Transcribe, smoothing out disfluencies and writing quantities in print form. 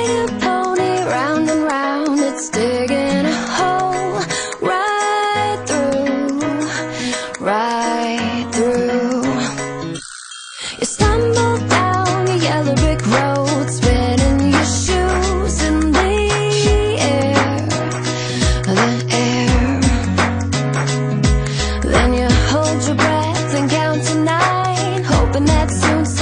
Your breath and count to 9, hoping that soon.